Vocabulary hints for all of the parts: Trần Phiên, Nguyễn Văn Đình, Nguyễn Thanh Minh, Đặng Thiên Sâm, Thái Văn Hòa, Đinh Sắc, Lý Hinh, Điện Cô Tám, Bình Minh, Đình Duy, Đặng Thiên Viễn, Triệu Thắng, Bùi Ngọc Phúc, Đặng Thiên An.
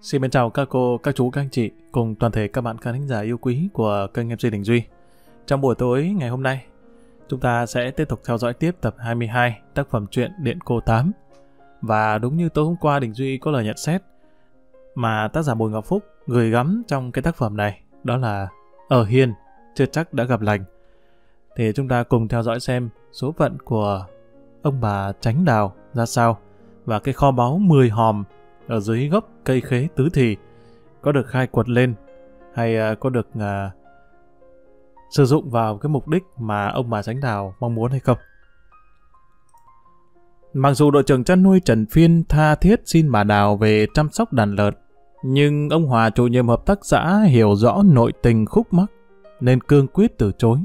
Xin mến chào các cô, các chú, các anh chị cùng toàn thể các bạn khán thính giả yêu quý của kênh MC Đình Duy. Trong buổi tối ngày hôm nay, chúng ta sẽ tiếp tục theo dõi tiếp tập 22 tác phẩm truyện Điện Cô Tám. Và đúng như tối hôm qua Đình Duy có lời nhận xét mà tác giả Bùi Ngọc Phúc gửi gắm trong cái tác phẩm này, đó là ở hiền chưa chắc đã gặp lành. Thì chúng ta cùng theo dõi xem số phận của ông bà Tránh Đào ra sao và cái kho báu 10 hòm ở dưới gốc cây khế Tứ Thì có được khai quật lên hay có được sử dụng vào cái mục đích mà ông bà Tránh Đào mong muốn hay không. Mặc dù đội trưởng chăn nuôi Trần Phiên tha thiết xin bà Đào về chăm sóc đàn lợn, nhưng ông Hòa, chủ nhiệm hợp tác xã, hiểu rõ nội tình khúc mắc nên cương quyết từ chối.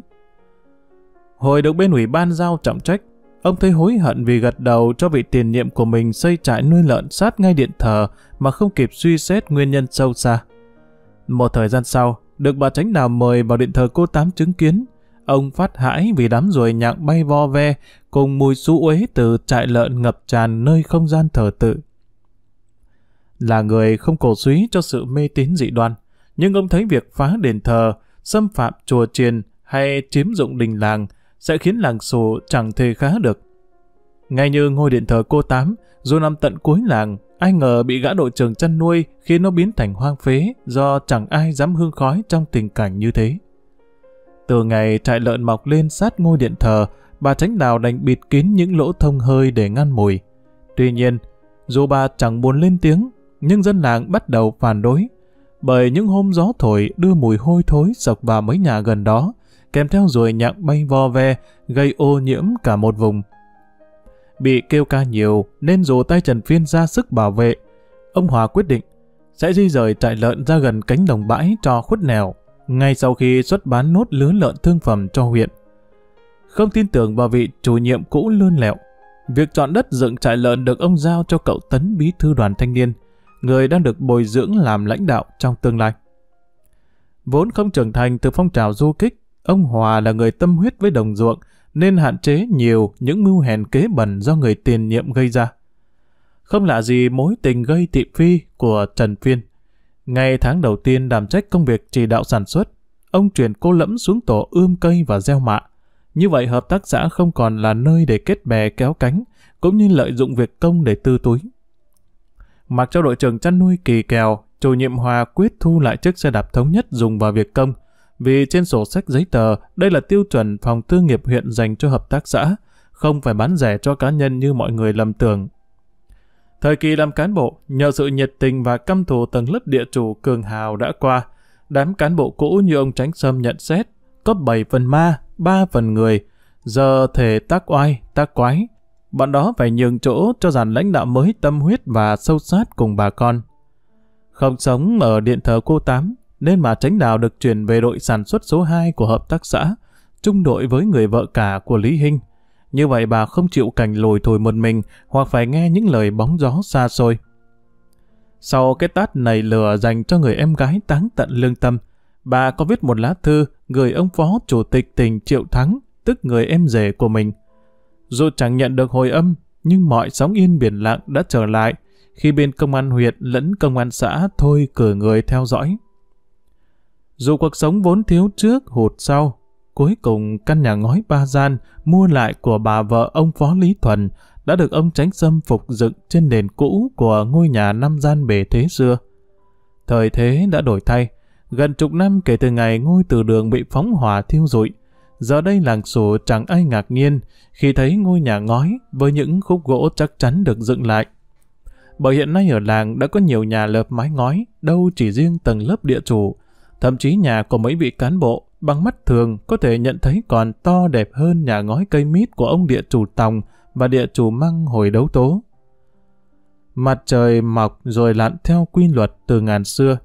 Hồi được bên ủy ban giao trọng trách, ông thấy hối hận vì gật đầu cho vị tiền nhiệm của mình xây trại nuôi lợn sát ngay điện thờ mà không kịp suy xét nguyên nhân sâu xa. Một thời gian sau, được bà Tránh Đào mời vào điện thờ Cô Tám chứng kiến, ông phát hãi vì đám ruồi nhặng bay vo ve cùng mùi xú uế từ trại lợn ngập tràn nơi không gian thờ tự. Là người không cổ súy cho sự mê tín dị đoan, nhưng ông thấy việc phá đền thờ, xâm phạm chùa chiền hay chiếm dụng đình làng sẽ khiến làng xù chẳng thể khá được. Ngay như ngôi điện thờ Cô Tám, dù nằm tận cuối làng, ai ngờ bị gã đội trưởng chăn nuôi khiến nó biến thành hoang phế do chẳng ai dám hương khói trong tình cảnh như thế. Từ ngày trại lợn mọc lên sát ngôi điện thờ, bà Tránh Đào đành bịt kín những lỗ thông hơi để ngăn mùi. Tuy nhiên, dù bà chẳng buồn lên tiếng, nhưng dân làng bắt đầu phản đối, bởi những hôm gió thổi đưa mùi hôi thối sộc vào mấy nhà gần đó, kèm theo ruồi nhặng bay vo ve, gây ô nhiễm cả một vùng. Bị kêu ca nhiều nên dù tay Trần Phiên ra sức bảo vệ, ông Hòa quyết định sẽ di rời trại lợn ra gần cánh đồng bãi cho khuất nẻo ngay sau khi xuất bán nốt lứa lợn thương phẩm cho huyện. Không tin tưởng vào vị chủ nhiệm cũ lươn lẹo, việc chọn đất dựng trại lợn được ông giao cho cậu Tấn, bí thư đoàn thanh niên, người đang được bồi dưỡng làm lãnh đạo trong tương lai. Vốn không trưởng thành từ phong trào du kích, ông Hòa là người tâm huyết với đồng ruộng nên hạn chế nhiều những mưu hèn kế bẩn do người tiền nhiệm gây ra. Không lạ gì mối tình gây thị phi của Trần Phiên. Ngay tháng đầu tiên đảm trách công việc chỉ đạo sản xuất, ông chuyển cô Lẫm xuống tổ ươm cây và gieo mạ. Như vậy hợp tác xã không còn là nơi để kết bè kéo cánh, cũng như lợi dụng việc công để tư túi. Mặc cho đội trưởng chăn nuôi kỳ kèo, chủ nhiệm Hòa quyết thu lại chiếc xe đạp thống nhất dùng vào việc công, vì trên sổ sách giấy tờ đây là tiêu chuẩn phòng tư nghiệp huyện dành cho hợp tác xã, không phải bán rẻ cho cá nhân như mọi người lầm tưởng. Thời kỳ làm cán bộ, nhờ sự nhiệt tình và căm thù tầng lớp địa chủ cường hào đã qua, đám cán bộ cũ như ông Tránh Sâm nhận xét có 7 phần ma, 3 phần người, giờ thể tác oai, tác quái. Bọn đó phải nhường chỗ cho dàn lãnh đạo mới tâm huyết và sâu sát cùng bà con. Không sống ở điện thờ Cô Tám, nên mà Tránh Đào được chuyển về đội sản xuất số 2 của hợp tác xã, chung đội với người vợ cả của Lý Hinh. Như vậy bà không chịu cảnh lủi thủi một mình hoặc phải nghe những lời bóng gió xa xôi. Sau cái tát nảy lửa dành cho người em gái táng tận lương tâm, bà có viết một lá thư gửi ông phó chủ tịch tỉnh Triệu Thắng, tức người em rể của mình. Dù chẳng nhận được hồi âm, nhưng mọi sóng yên biển lặng đã trở lại khi bên công an huyện lẫn công an xã thôi cử người theo dõi. Dù cuộc sống vốn thiếu trước hụt sau, cuối cùng căn nhà ngói 3 gian mua lại của bà vợ ông phó Lý Thuần đã được ông Tránh Sâm phục dựng trên nền cũ của ngôi nhà 5 gian bề thế xưa. Thời thế đã đổi thay, gần chục năm kể từ ngày ngôi từ đường bị phóng hỏa thiêu rụi, giờ đây làng xù chẳng ai ngạc nhiên khi thấy ngôi nhà ngói với những khúc gỗ chắc chắn được dựng lại. Bởi hiện nay ở làng đã có nhiều nhà lợp mái ngói, đâu chỉ riêng tầng lớp địa chủ, thậm chí nhà của mấy vị cán bộ bằng mắt thường có thể nhận thấy còn to đẹp hơn nhà ngói cây mít của ông địa chủ Tòng và địa chủ Măng hồi đấu tố. Mặt trời mọc rồi lặn theo quy luật từ ngàn xưa.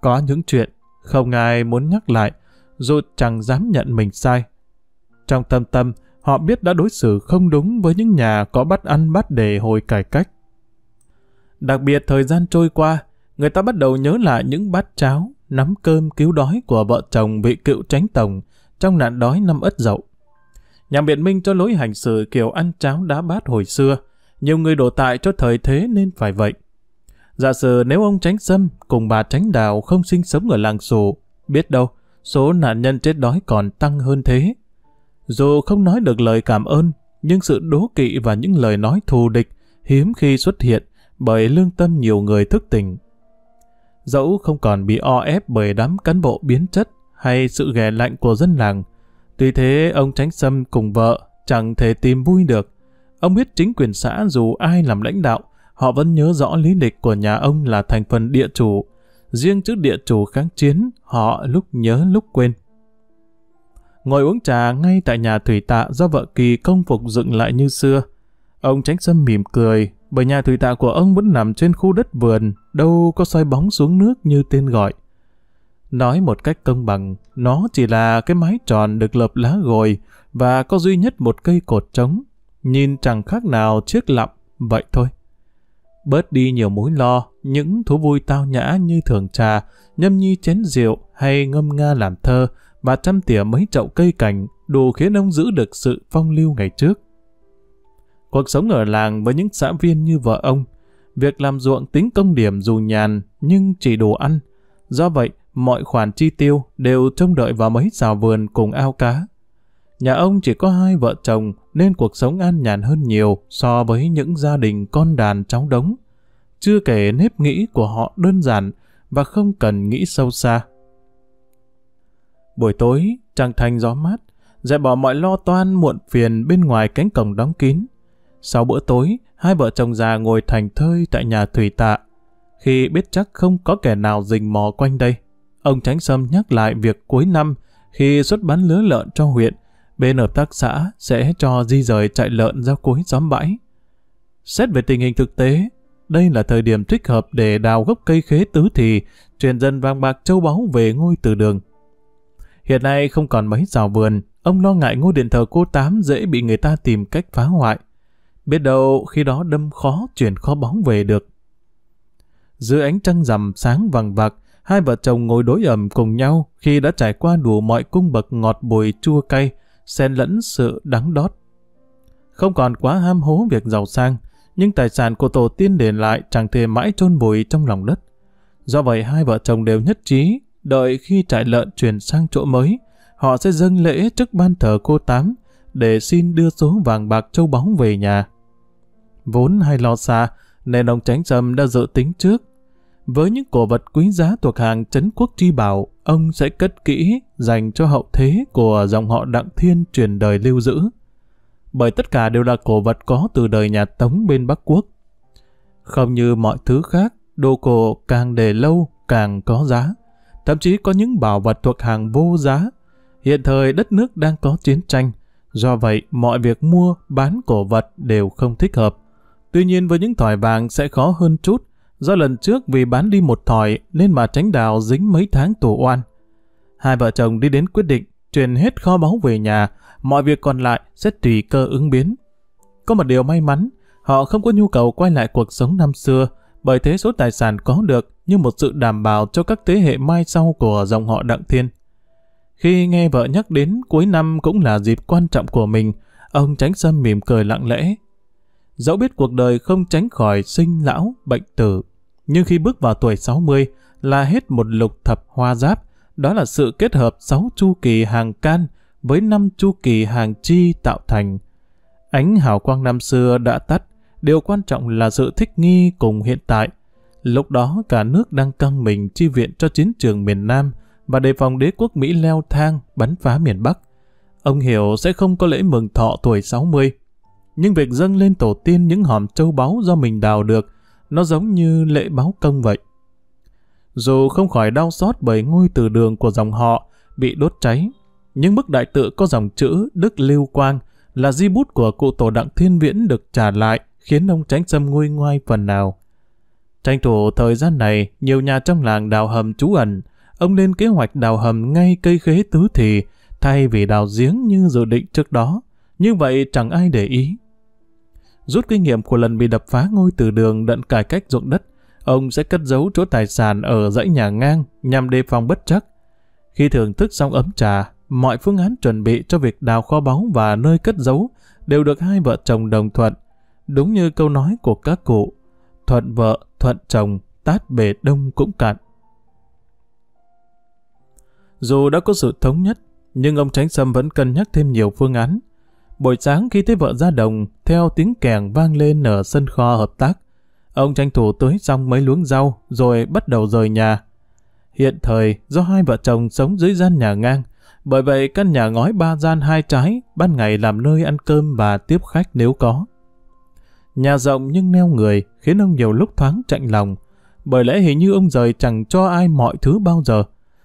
Có những chuyện không ai muốn nhắc lại, dù chẳng dám nhận mình sai. Trong thâm tâm, họ biết đã đối xử không đúng với những nhà có bắt ăn bắt để hồi cải cách. Đặc biệt thời gian trôi qua, người ta bắt đầu nhớ lại những bát cháo, nắm cơm cứu đói của vợ chồng vị cựu Tránh Tổng trong nạn đói năm Ất Dậu. Nhằm biện minh cho lối hành xử kiểu ăn cháo đá bát hồi xưa, nhiều người đổ tại cho thời thế nên phải vậy. Giả sử nếu ông Tránh Sâm cùng bà Tránh Đào không sinh sống ở làng Sù, biết đâu số nạn nhân chết đói còn tăng hơn thế. Dù không nói được lời cảm ơn, nhưng sự đố kỵ và những lời nói thù địch hiếm khi xuất hiện bởi lương tâm nhiều người thức tỉnh. Dẫu không còn bị o ép bởi đám cán bộ biến chất hay sự ghẻ lạnh của dân làng, tuy thế ông Tránh Sâm cùng vợ chẳng thể tìm vui được. Ông biết chính quyền xã dù ai làm lãnh đạo, họ vẫn nhớ rõ lý lịch của nhà ông là thành phần địa chủ. Riêng chữ địa chủ kháng chiến, họ lúc nhớ lúc quên. Ngồi uống trà ngay tại nhà Thủy Tạ do vợ Kỳ công phục dựng lại như xưa, ông Tránh Sâm mỉm cười, bởi nhà Thủy Tạ của ông vẫn nằm trên khu đất vườn, đâu có soi bóng xuống nước như tên gọi. Nói một cách công bằng, nó chỉ là cái mái tròn được lợp lá gồi và có duy nhất một cây cột trống, nhìn chẳng khác nào chiếc lọng vậy thôi. Bớt đi nhiều mối lo, những thú vui tao nhã như thưởng trà, nhâm nhi chén rượu hay ngâm nga làm thơ và chăm tỉa mấy chậu cây cảnh đủ khiến ông giữ được sự phong lưu ngày trước. Cuộc sống ở làng với những xã viên như vợ ông, việc làm ruộng tính công điểm dù nhàn nhưng chỉ đủ ăn, do vậy mọi khoản chi tiêu đều trông đợi vào mấy xào vườn cùng ao cá. Nhà ông chỉ có hai vợ chồng nên cuộc sống an nhàn hơn nhiều so với những gia đình con đàn cháu đống. Chưa kể nếp nghĩ của họ đơn giản và không cần nghĩ sâu xa. Buổi tối, trăng thanh gió mát, dẹp bỏ mọi lo toan muộn phiền bên ngoài cánh cổng đóng kín. Sau bữa tối, hai vợ chồng già ngồi thành thơi tại nhà Thủy Tạ. Khi biết chắc không có kẻ nào rình mò quanh đây, ông Tránh Sâm nhắc lại việc cuối năm khi xuất bán lứa lợn cho huyện, bên hợp tác xã sẽ cho di rời trại lợn ra cuối xóm bãi. Xét về tình hình thực tế, đây là thời điểm thích hợp để đào gốc cây khế tứ thì, truyền dân vàng bạc châu báu về ngôi từ đường. Hiện nay không còn mấy rào vườn, ông lo ngại ngôi điện thờ cô Tám dễ bị người ta tìm cách phá hoại. Biết đâu khi đó đâm khó chuyển kho báu về được. Dưới ánh trăng rằm sáng vàng vạc, hai vợ chồng ngồi đối ẩm cùng nhau khi đã trải qua đủ mọi cung bậc ngọt bùi chua cay, xen lẫn sự đắng đót. Không còn quá ham hố việc giàu sang, nhưng tài sản của tổ tiên để lại chẳng thể mãi chôn vùi trong lòng đất. Do vậy hai vợ chồng đều nhất trí, đợi khi trại lợn chuyển sang chỗ mới, họ sẽ dâng lễ trước ban thờ cô Tám để xin đưa số vàng bạc châu báu về nhà. Vốn hay lo xa, nên ông Tránh Sâm đã dự tính trước. Với những cổ vật quý giá thuộc hàng trấn quốc tri bảo, ông sẽ cất kỹ dành cho hậu thế của dòng họ Đặng Thiên truyền đời lưu giữ. Bởi tất cả đều là cổ vật có từ đời nhà Tống bên Bắc Quốc. Không như mọi thứ khác, đồ cổ càng để lâu càng có giá. Thậm chí có những bảo vật thuộc hàng vô giá. Hiện thời đất nước đang có chiến tranh, do vậy mọi việc mua, bán cổ vật đều không thích hợp. Tuy nhiên với những thỏi vàng sẽ khó hơn chút. Do lần trước vì bán đi một thỏi nên mà Tránh Đào dính mấy tháng tù oan. Hai vợ chồng đi đến quyết định truyền hết kho báu về nhà, mọi việc còn lại sẽ tùy cơ ứng biến. Có một điều may mắn, họ không có nhu cầu quay lại cuộc sống năm xưa, bởi thế số tài sản có được như một sự đảm bảo cho các thế hệ mai sau của dòng họ Đặng Thiên. Khi nghe vợ nhắc đến cuối năm cũng là dịp quan trọng của mình, ông Tránh Sâm mỉm cười lặng lẽ. Dẫu biết cuộc đời không tránh khỏi sinh lão, bệnh tử, nhưng khi bước vào tuổi 60 là hết một lục thập hoa giáp, đó là sự kết hợp 6 chu kỳ hàng can với 5 chu kỳ hàng chi tạo thành. Ánh hào quang năm xưa đã tắt, điều quan trọng là sự thích nghi cùng hiện tại. Lúc đó cả nước đang căng mình chi viện cho chiến trường miền Nam và đề phòng đế quốc Mỹ leo thang bắn phá miền Bắc. Ông hiểu sẽ không có lễ mừng thọ tuổi 60, nhưng việc dâng lên tổ tiên những hòm châu báu do mình đào được, nó giống như lễ báo công vậy. Dù không khỏi đau xót bởi ngôi từ đường của dòng họ bị đốt cháy, nhưng bức đại tự có dòng chữ Đức Lưu Quang là di bút của cụ tổ Đặng Thiên Viễn được trả lại, khiến ông Tránh Sâm nguôi ngoai phần nào. Tranh thủ thời gian này, nhiều nhà trong làng đào hầm trú ẩn. Ông lên kế hoạch đào hầm ngay cây khế tứ thì, thay vì đào giếng như dự định trước đó. Như vậy chẳng ai để ý. Rút kinh nghiệm của lần bị đập phá ngôi từ đường đận cải cách ruộng đất, ông sẽ cất giấu chỗ tài sản ở dãy nhà ngang nhằm đề phòng bất trắc. Khi thưởng thức xong ấm trà, mọi phương án chuẩn bị cho việc đào kho báu và nơi cất giấu đều được hai vợ chồng đồng thuận. Đúng như câu nói của các cụ, thuận vợ, thuận chồng, tát bề đông cũng cạn. Dù đã có sự thống nhất, nhưng ông Chánh Sâm vẫn cân nhắc thêm nhiều phương án. Buổi sáng khi thấy vợ ra đồng, theo tiếng kèn vang lên ở sân kho hợp tác, ông tranh thủ tưới xong mấy luống rau rồi bắt đầu rời nhà. Hiện thời, do hai vợ chồng sống dưới gian nhà ngang, bởi vậy căn nhà ngói 3 gian 2 trái, ban ngày làm nơi ăn cơm và tiếp khách nếu có. Nhà rộng nhưng neo người, khiến ông nhiều lúc thoáng chạnh lòng, bởi lẽ hình như ông rời chẳng cho ai mọi thứ bao giờ.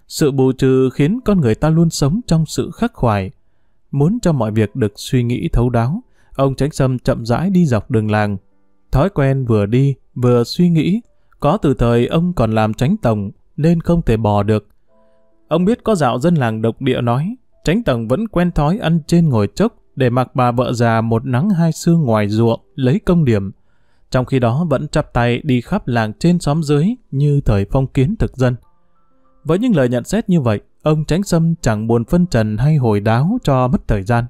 Sự bù trừ khiến con người ta luôn sống trong sự khắc khoải. Muốn cho mọi việc được suy nghĩ thấu đáo, ông Chánh Sâm chậm rãi đi dọc đường làng. Thói quen vừa đi, vừa suy nghĩ, có từ thời ông còn làm Chánh Tổng, nên không thể bỏ được. Ông biết có dạo dân làng độc địa nói, Chánh Tổng vẫn quen thói ăn trên ngồi chốc để mặc bà vợ già một nắng hai sương ngoài ruộng, lấy công điểm. Trong khi đó vẫn chắp tay đi khắp làng trên xóm dưới như thời phong kiến thực dân. Với những lời nhận xét như vậy, ông Chánh Sâm chẳng buồn phân trần hay hồi đáo cho mất thời gian.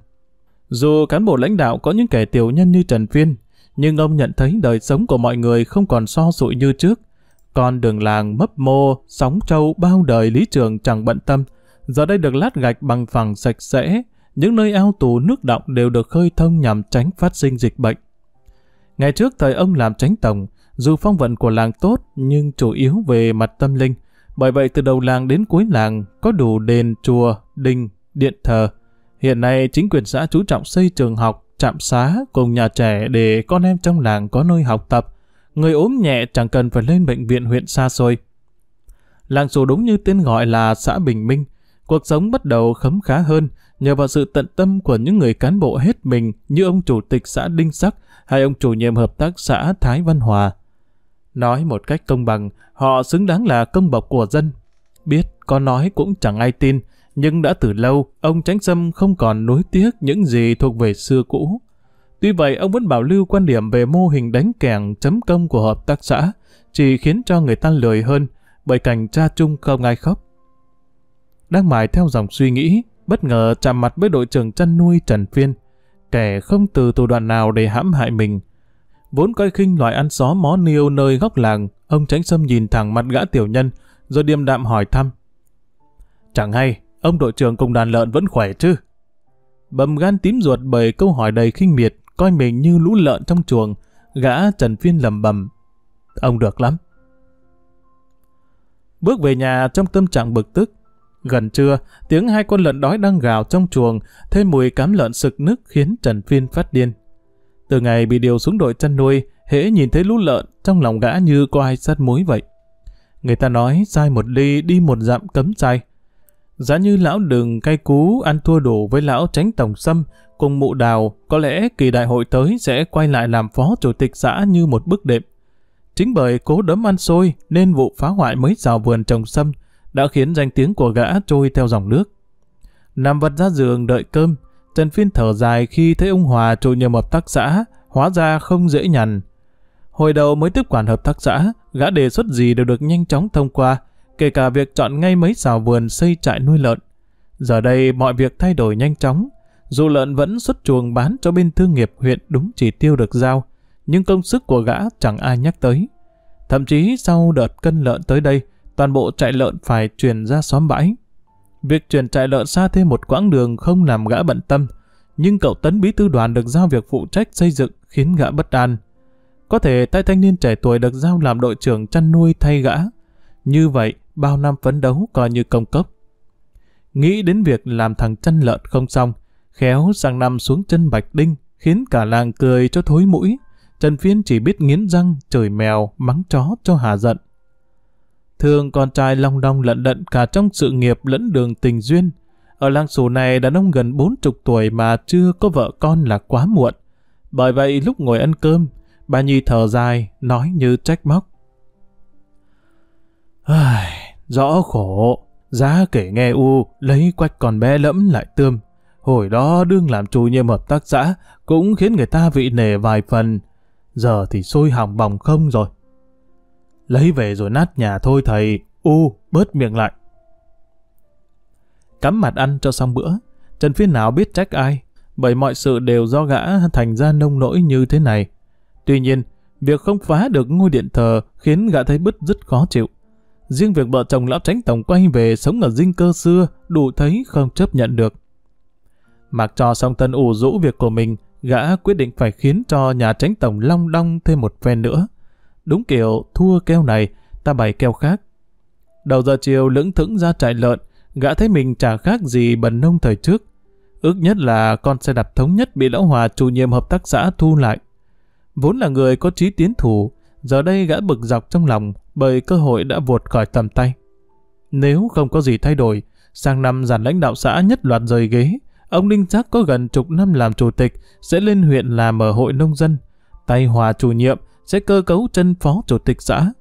Dù cán bộ lãnh đạo có những kẻ tiểu nhân như Trần Phiên, nhưng ông nhận thấy đời sống của mọi người không còn so sụi như trước. Con đường làng mấp mô, sóng trâu bao đời Lý Trường chẳng bận tâm, giờ đây được lát gạch bằng phẳng sạch sẽ, những nơi ao tù nước đọng đều được khơi thông nhằm tránh phát sinh dịch bệnh. Ngày trước thời ông làm Chánh Tổng, dù phong vận của làng tốt nhưng chủ yếu về mặt tâm linh, bởi vậy từ đầu làng đến cuối làng có đủ đền, chùa, đình, điện thờ. Hiện nay chính quyền xã chú trọng xây trường học, trạm xá cùng nhà trẻ để con em trong làng có nơi học tập. Người ốm nhẹ chẳng cần phải lên bệnh viện huyện xa xôi. Làng dù đúng như tên gọi là xã Bình Minh, cuộc sống bắt đầu khấm khá hơn nhờ vào sự tận tâm của những người cán bộ hết mình như ông chủ tịch xã Đinh Sắc hay ông chủ nhiệm hợp tác xã Thái Văn Hòa. Nói một cách công bằng, họ xứng đáng là công bộc của dân. Biết có nói cũng chẳng ai tin, nhưng đã từ lâu ông Chánh Sâm không còn nuối tiếc những gì thuộc về xưa cũ. Tuy vậy, ông vẫn bảo lưu quan điểm về mô hình đánh kèng chấm công của hợp tác xã, chỉ khiến cho người ta lười hơn, bởi cảnh cha chung không ai khóc. Đang mải theo dòng suy nghĩ, bất ngờ chạm mặt với đội trưởng chăn nuôi Trần Phiên, kẻ không từ thủ đoạn nào để hãm hại mình. Vốn coi khinh loài ăn xó mó niêu nơi góc làng, ông Chánh Sâm nhìn thẳng mặt gã tiểu nhân, rồi điềm đạm hỏi thăm. Chẳng hay, ông đội trưởng cùng đàn lợn vẫn khỏe chứ? Bầm gan tím ruột bởi câu hỏi đầy khinh miệt, coi mình như lũ lợn trong chuồng, gã Trần Phiên lầm bầm. Ông được lắm. Bước về nhà trong tâm trạng bực tức. Gần trưa, tiếng hai con lợn đói đang gào trong chuồng, thêm mùi cám lợn sực nức khiến Trần Phiên phát điên. Từ ngày bị điều xuống đội chăn nuôi, hễ nhìn thấy lũ lợn, trong lòng gã như có ai sát muối vậy. Người ta nói sai một ly đi một dặm cấm sai. Giá như lão Đừng cay cú ăn thua đủ với lão Chánh Tổng Sâm cùng mụ Đào, có lẽ kỳ đại hội tới sẽ quay lại làm phó chủ tịch xã như một bức đệm. Chính bởi cố đấm ăn xôi nên vụ phá hoại mấy rào vườn trồng sâm đã khiến danh tiếng của gã trôi theo dòng nước. Nằm vật ra giường đợi cơm, Trần Phiên thở dài khi thấy ông Hòa, chủ nhiệm hợp tác xã, hóa ra không dễ nhằn. Hồi đầu mới tiếp quản hợp tác xã, gã đề xuất gì đều được nhanh chóng thông qua, kể cả việc chọn ngay mấy sào vườn xây trại nuôi lợn. Giờ đây mọi việc thay đổi nhanh chóng, dù lợn vẫn xuất chuồng bán cho bên thương nghiệp huyện đúng chỉ tiêu được giao, nhưng công sức của gã chẳng ai nhắc tới. Thậm chí sau đợt cân lợn tới đây, toàn bộ trại lợn phải chuyển ra xóm bãi. Việc chuyển trại lợn xa thêm một quãng đường không làm gã bận tâm, nhưng cậu Tấn bí thư đoàn được giao việc phụ trách xây dựng khiến gã bất an. Có thể tay thanh niên trẻ tuổi được giao làm đội trưởng chăn nuôi thay gã. Như vậy, bao năm phấn đấu coi như công cốc. Nghĩ đến việc làm thằng chăn lợn không xong, khéo sang năm xuống chân Bạch Đinh khiến cả làng cười cho thối mũi. Trần Phiên chỉ biết nghiến răng, chửi mèo, mắng chó cho hà giận. Thường con trai long đong lận đận cả trong sự nghiệp lẫn đường tình duyên. Ở làng xù này, đàn ông gần 40 tuổi mà chưa có vợ con là quá muộn. Bởi vậy lúc ngồi ăn cơm, bà Nhi thở dài, nói như trách móc. Rõ khổ, giá kể nghe u, lấy quách còn bé lẫm lại tươm. Hồi đó đương làm chủ nhiệm hợp tác xã cũng khiến người ta vị nể vài phần. Giờ thì sôi hỏng bỏng không rồi. Lấy về rồi nát nhà thôi thầy, u, bớt miệng lại. Cắm mặt ăn cho xong bữa, Trần Phiên nào biết trách ai, bởi mọi sự đều do gã thành ra nông nỗi như thế này. Tuy nhiên, Việc không phá được ngôi điện thờ khiến gã thấy bứt rất khó chịu. Riêng việc vợ chồng lão Chánh Tổng quay về sống ở dinh cơ xưa đủ thấy không chấp nhận được. Mặc cho song Tân ủ rũ việc của mình, gã quyết định phải khiến cho nhà Chánh Tổng long đong thêm một phen nữa. Đúng kiểu thua keo này, ta bày keo khác. Đầu giờ chiều lững thững ra trại lợn, gã thấy mình chả khác gì bần nông thời trước. Ước nhất là con xe đạp thống nhất bị lão Hòa chủ nhiệm hợp tác xã thu lại. Vốn là người có chí tiến thủ, giờ đây gã bực dọc trong lòng bởi cơ hội đã vụt khỏi tầm tay. Nếu không có gì thay đổi, sang năm dàn lãnh đạo xã nhất loạt rời ghế, ông Đinh Sắc có gần chục năm làm chủ tịch sẽ lên huyện làm ở hội nông dân, tay Hòa chủ nhiệm sẽ cơ cấu chân phó chủ tịch xã.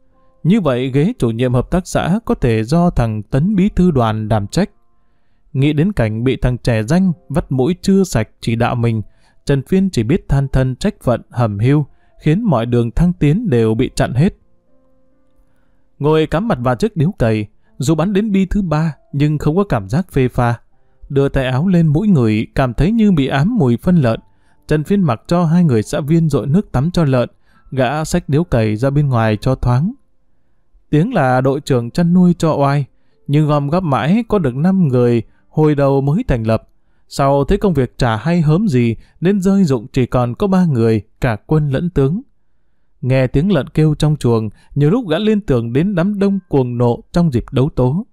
Như vậy ghế chủ nhiệm hợp tác xã có thể do thằng Tấn bí thư đoàn đảm trách. Nghĩ đến cảnh bị thằng trẻ danh vắt mũi chưa sạch chỉ đạo mình, Trần Phiên chỉ biết than thân trách phận hầm hưu, khiến mọi đường thăng tiến đều bị chặn hết. Ngồi cắm mặt vào chiếc điếu cày, dù bắn đến bi thứ ba nhưng không có cảm giác phê pha. Đưa tay áo lên mũi người cảm thấy như bị ám mùi phân lợn. Trần Phiên mặc cho hai người xã viên dội nước tắm cho lợn, gã xách điếu cày ra bên ngoài cho thoáng. Tiếng là đội trưởng chăn nuôi cho oai, nhưng gom góp mãi có được 5 người hồi đầu mới thành lập. Sau thấy công việc chả hay hớm gì nên rơi rụng chỉ còn có 3 người, cả quân lẫn tướng. Nghe tiếng lợn kêu trong chuồng, nhiều lúc gã liên tưởng đến đám đông cuồng nộ trong dịp đấu tố.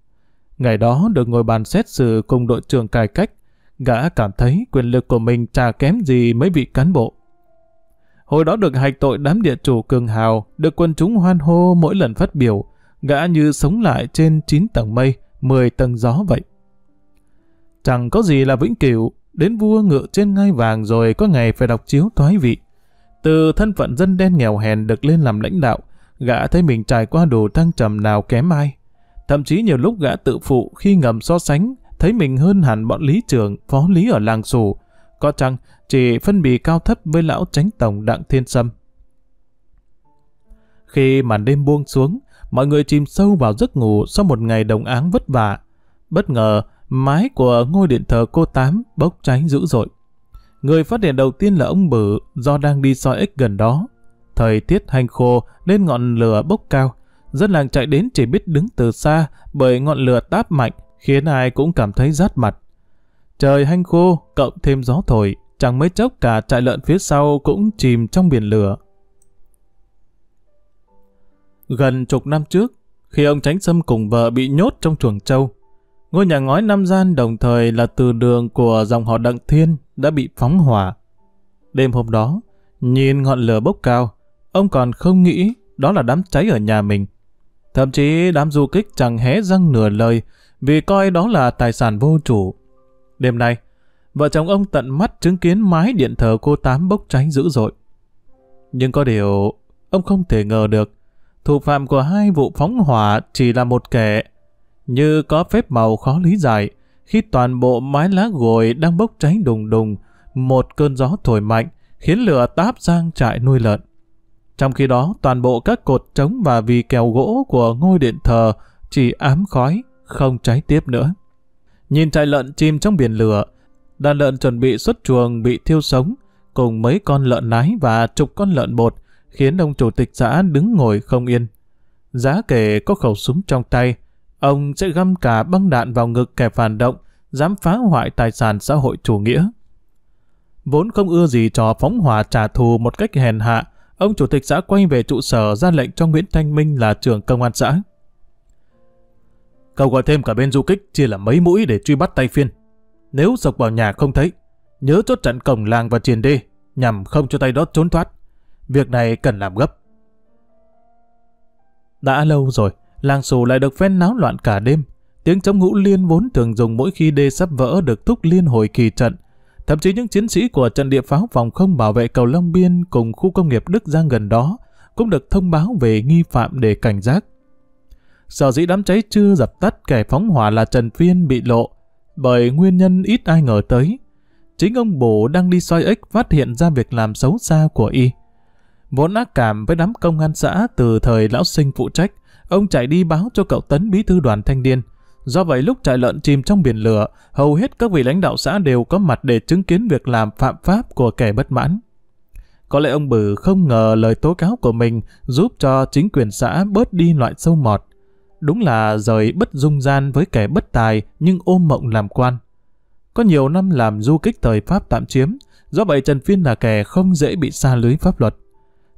Ngày đó được ngồi bàn xét xử cùng đội trưởng cải cách, gã cảm thấy quyền lực của mình chả kém gì mấy vị cán bộ. Hồi đó được hạch tội đám địa chủ cường hào, được quần chúng hoan hô mỗi lần phát biểu, gã như sống lại trên 9 tầng mây, 10 tầng gió vậy. Chẳng có gì là vĩnh cửu, đến vua ngựa trên ngai vàng rồi có ngày phải đọc chiếu thoái vị. Từ thân phận dân đen nghèo hèn được lên làm lãnh đạo, gã thấy mình trải qua đủ thăng trầm nào kém ai. Thậm chí nhiều lúc gã tự phụ khi ngầm so sánh, thấy mình hơn hẳn bọn lý trưởng, phó lý ở làng xù, có chăng chỉ phân bì cao thấp với lão Chánh Tổng Đặng Thiên Sâm. Khi màn đêm buông xuống, mọi người chìm sâu vào giấc ngủ sau một ngày đồng áng vất vả. Bất ngờ, mái của ngôi điện thờ Cô Tám bốc cháy dữ dội. Người phát hiện đầu tiên là ông Bử do đang đi soi ếch gần đó. Thời tiết hanh khô nên ngọn lửa bốc cao. Dân làng chạy đến chỉ biết đứng từ xa bởi ngọn lửa táp mạnh khiến ai cũng cảm thấy rát mặt. Trời hanh khô cộng thêm gió thổi, chẳng mấy chốc cả trại lợn phía sau cũng chìm trong biển lửa. Gần chục năm trước, khi ông Chánh Sâm cùng vợ bị nhốt trong chuồng trâu, ngôi nhà ngói 5 gian đồng thời là từ đường của dòng họ Đặng Thiên đã bị phóng hỏa. Đêm hôm đó, nhìn ngọn lửa bốc cao, ông còn không nghĩ đó là đám cháy ở nhà mình. Thậm chí đám du kích chẳng hé răng nửa lời vì coi đó là tài sản vô chủ. Đêm nay, vợ chồng ông tận mắt chứng kiến mái điện thờ Cô Tám bốc cháy dữ dội. Nhưng có điều ông không thể ngờ được, thủ phạm của hai vụ phóng hỏa chỉ là một kẻ. Như có phép màu khó lý giải, khi toàn bộ mái lá gồi đang bốc cháy đùng đùng, một cơn gió thổi mạnh khiến lửa táp sang trại nuôi lợn. Trong khi đó, toàn bộ các cột trống và vì kèo gỗ của ngôi điện thờ chỉ ám khói, không cháy tiếp nữa. Nhìn trại lợn chìm trong biển lửa, đàn lợn chuẩn bị xuất chuồng bị thiêu sống, cùng mấy con lợn nái và chục con lợn bột, khiến ông chủ tịch xã đứng ngồi không yên. Giá kể có khẩu súng trong tay, ông sẽ găm cả băng đạn vào ngực kẻ phản động, dám phá hoại tài sản xã hội chủ nghĩa. Vốn không ưa gì trò phóng hỏa trả thù một cách hèn hạ, ông chủ tịch xã quay về trụ sở ra lệnh cho Nguyễn Thanh Minh là trưởng công an xã. Cậu gọi thêm cả bên du kích chia làm mấy mũi để truy bắt tay phiên. Nếu sộc vào nhà không thấy, nhớ chốt chặn cổng làng và triền đê, nhằm không cho tay đó trốn thoát. Việc này cần làm gấp. Đã lâu rồi, làng xù lại được phen náo loạn cả đêm. Tiếng trống hũ liên vốn thường dùng mỗi khi đê sắp vỡ được thúc liên hồi kỳ trận. Thậm chí những chiến sĩ của trận địa pháo phòng không bảo vệ cầu Long Biên cùng khu công nghiệp Đức Giang gần đó cũng được thông báo về nghi phạm để cảnh giác. Sở dĩ đám cháy chưa dập tắt, kẻ phóng hỏa là Trần Phiên bị lộ bởi nguyên nhân ít ai ngờ tới. Chính ông Bổ đang đi soi ếch phát hiện ra việc làm xấu xa của y. Vốn ác cảm với đám công an xã từ thời lão Sinh phụ trách, ông chạy đi báo cho cậu Tấn bí thư đoàn thanh niên. Do vậy lúc trại lợn chìm trong biển lửa, hầu hết các vị lãnh đạo xã đều có mặt để chứng kiến việc làm phạm pháp của kẻ bất mãn. Có lẽ ông Bử không ngờ lời tố cáo của mình giúp cho chính quyền xã bớt đi loại sâu mọt. Đúng là rời bất dung gian với kẻ bất tài nhưng ôm mộng làm quan. Có nhiều năm làm du kích thời Pháp tạm chiếm, do vậy Trần Phiên là kẻ không dễ bị sa lưới pháp luật.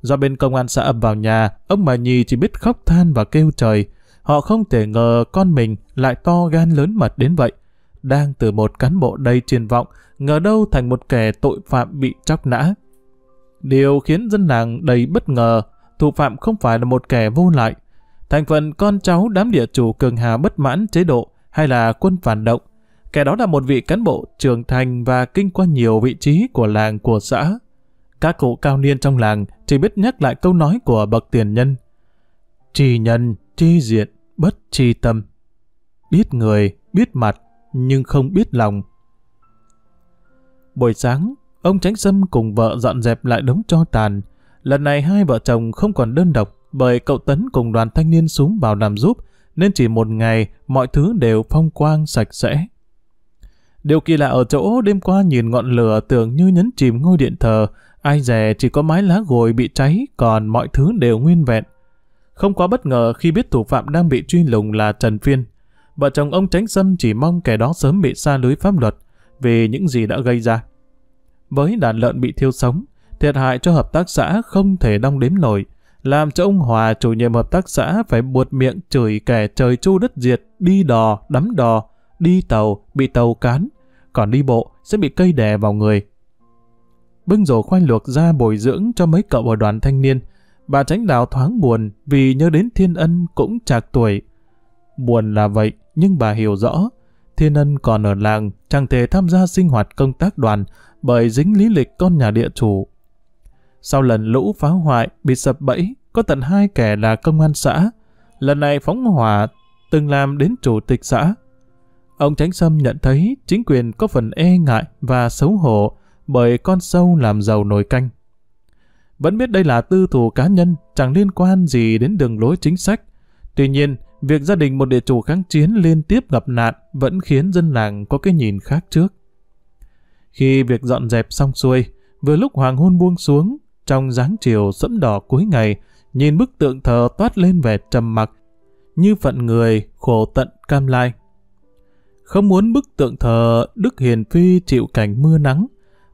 Do bên công an xã ập vào nhà, ông bà Nhì chỉ biết khóc than và kêu trời. Họ không thể ngờ con mình lại to gan lớn mật đến vậy. Đang từ một cán bộ đầy triển vọng, ngờ đâu thành một kẻ tội phạm bị tróc nã. Điều khiến dân làng đầy bất ngờ, thủ phạm không phải là một kẻ vô lại. Thành phần con cháu đám địa chủ cường hà bất mãn chế độ hay là quân phản động. Kẻ đó là một vị cán bộ trưởng thành và kinh qua nhiều vị trí của làng của xã. Các cụ cao niên trong làng chỉ biết nhắc lại câu nói của bậc tiền nhân. Tri nhân, tri diện, bất tri tâm. Biết người, biết mặt, nhưng không biết lòng. Buổi sáng, ông Tránh Sâm cùng vợ dọn dẹp lại đống tro tàn. Lần này hai vợ chồng không còn đơn độc bởi cậu Tấn cùng đoàn thanh niên xuống vào làm giúp, nên chỉ một ngày mọi thứ đều phong quang sạch sẽ. Điều kỳ lạ ở chỗ đêm qua nhìn ngọn lửa tưởng như nhấn chìm ngôi điện thờ, ai dè chỉ có mái lá gồi bị cháy, còn mọi thứ đều nguyên vẹn. Không quá bất ngờ khi biết thủ phạm đang bị truy lùng là Trần Phiên. Vợ chồng ông Tránh Sâm chỉ mong kẻ đó sớm bị sa lưới pháp luật vì những gì đã gây ra. Với đàn lợn bị thiêu sống, thiệt hại cho hợp tác xã không thể đong đếm nổi, làm cho ông Hòa, chủ nhiệm hợp tác xã, phải buột miệng chửi kẻ trời tru đất diệt, đi đò, đắm đò, đi tàu, bị tàu cán, còn đi bộ sẽ bị cây đè vào người. Bưng rổ khoai luộc ra bồi dưỡng cho mấy cậu ở đoàn thanh niên, bà Tránh Đào thoáng buồn vì nhớ đến Thiên Ân cũng trạc tuổi. Buồn là vậy, nhưng bà hiểu rõ, Thiên Ân còn ở làng, chẳng thể tham gia sinh hoạt công tác đoàn bởi dính lý lịch con nhà địa chủ. Sau lần lũ phá hoại, bị sập bẫy, có tận hai kẻ là công an xã. Lần này phóng hỏa từng làm đến chủ tịch xã. Ông Tránh Sâm nhận thấy chính quyền có phần e ngại và xấu hổ bởi con sâu làm giàu nồi canh. Vẫn biết đây là tư thù cá nhân, chẳng liên quan gì đến đường lối chính sách. Tuy nhiên, việc gia đình một địa chủ kháng chiến liên tiếp gặp nạn vẫn khiến dân làng có cái nhìn khác trước. Khi việc dọn dẹp xong xuôi, vừa lúc hoàng hôn buông xuống, trong dáng chiều sẫm đỏ cuối ngày, nhìn bức tượng thờ toát lên vẻ trầm mặc, như phận người khổ tận cam lai. Không muốn bức tượng thờ Đức Hiền Phi chịu cảnh mưa nắng,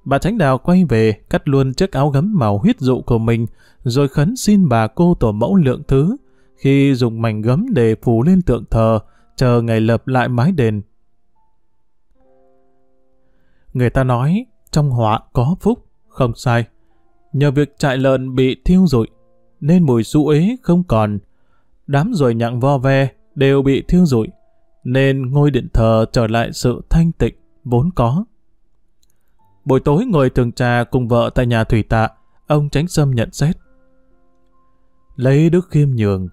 bà Tránh Đào quay về cắt luôn chiếc áo gấm màu huyết dụ của mình, rồi khấn xin bà cô tổ mẫu lượng thứ khi dùng mảnh gấm để phủ lên tượng thờ, chờ ngày lợp lại mái đền. Người ta nói, trong họa có phúc, không sai. Nhờ việc trại lợn bị thiêu rụi, nên mùi xú ế không còn. Đám ruồi nhặng vo ve đều bị thiêu rụi, nên ngôi điện thờ trở lại sự thanh tịnh vốn có. Buổi tối ngồi thường trà cùng vợ tại nhà Thủy Tạ, ông Tránh Sâm nhận xét. Lấy đức khiêm nhường,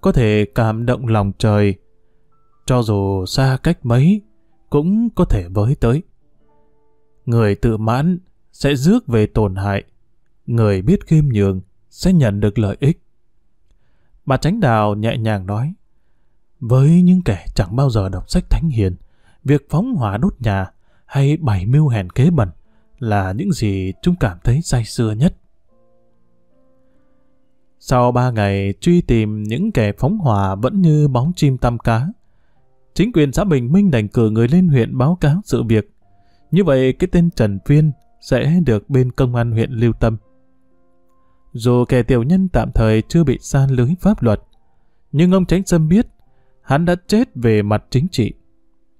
có thể cảm động lòng trời. Cho dù xa cách mấy, cũng có thể với tới. Người tự mãn sẽ rước về tổn hại. Người biết khiêm nhường sẽ nhận được lợi ích. Bà Tránh Đào nhẹ nhàng nói. Với những kẻ chẳng bao giờ đọc sách thánh hiền, việc phóng hỏa đốt nhà hay bày mưu hèn kế bẩn là những gì chúng cảm thấy say sưa nhất. Sau 3 ngày truy tìm những kẻ phóng hỏa vẫn như bóng chim tăm cá, chính quyền xã Bình Minh đành cử người lên huyện báo cáo sự việc. Như vậy cái tên Trần Phiên sẽ được bên công an huyện lưu tâm. Dù kẻ tiểu nhân tạm thời chưa bị sa lưới pháp luật, nhưng ông Tránh Sâm biết hắn đã chết về mặt chính trị.